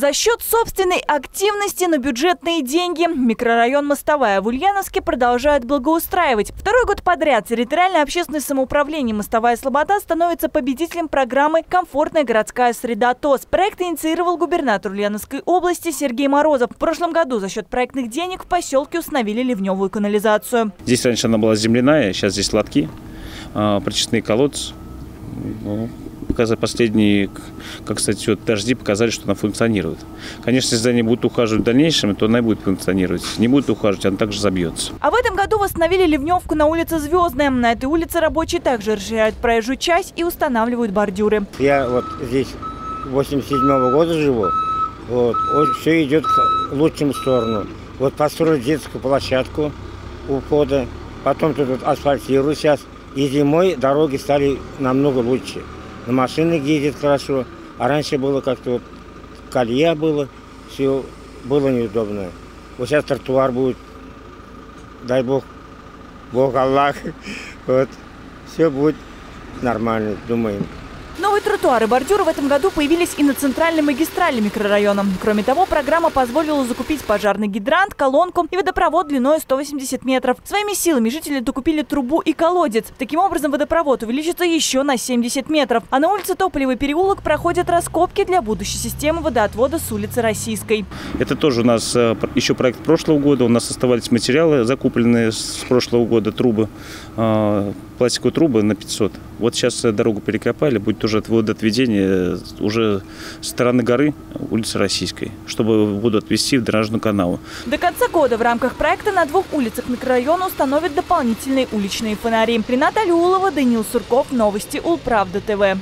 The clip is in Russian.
За счет собственной активности на бюджетные деньги микрорайон Мостовая в Ульяновске продолжают благоустраивать. Второй год подряд территориальное общественное самоуправление Мостовая Слобода становится победителем программы «Комфортная городская среда ТОС». Проект инициировал губернатор Ульяновской области Сергей Морозов. В прошлом году за счет проектных денег в поселке установили ливневую канализацию. Здесь раньше она была земляная, сейчас здесь лотки, прочистные колодцы. Последние, как сказать, вот дожди показали, что она функционирует. Конечно, если за ней будут ухаживать в дальнейшем, то она и будет функционировать. Не будут ухаживать, она также забьется. А в этом году восстановили ливневку на улице Звездная. На этой улице рабочие также расширяют проезжую часть и устанавливают бордюры. Я вот здесь 87-го года живу. Вот, все идет в лучшую сторону. Вот построили детскую площадку у входа, потом тут вот асфальтируют сейчас. И зимой дороги стали намного лучше. На машинах ездит хорошо, а раньше было как-то вот колья было, все было неудобно. Вот сейчас тротуар будет, дай бог, бог Аллах, вот, все будет нормально, думаем. Новые тротуары и бордюры в этом году появились и на центральной магистрали микрорайона. Кроме того, программа позволила закупить пожарный гидрант, колонку и водопровод длиной 180 метров. Своими силами жители докупили трубу и колодец. Таким образом, водопровод увеличится еще на 70 метров. А на улице Тополевый переулок проходят раскопки для будущей системы водоотвода с улицы Российской. Это тоже у нас еще проект прошлого года. У нас оставались материалы, закупленные с прошлого года, трубы, пластиковые трубы на 500. Вот сейчас дорогу перекопали, будет тоже водоотведение уже со стороны горы улицы Российской, чтобы воду отвести в дорожную канаву. До конца года в рамках проекта на двух улицах микрорайона установят дополнительные уличные фонари. Рената Алиулова, Даниил Сурков, новости Ул Правда ТВ.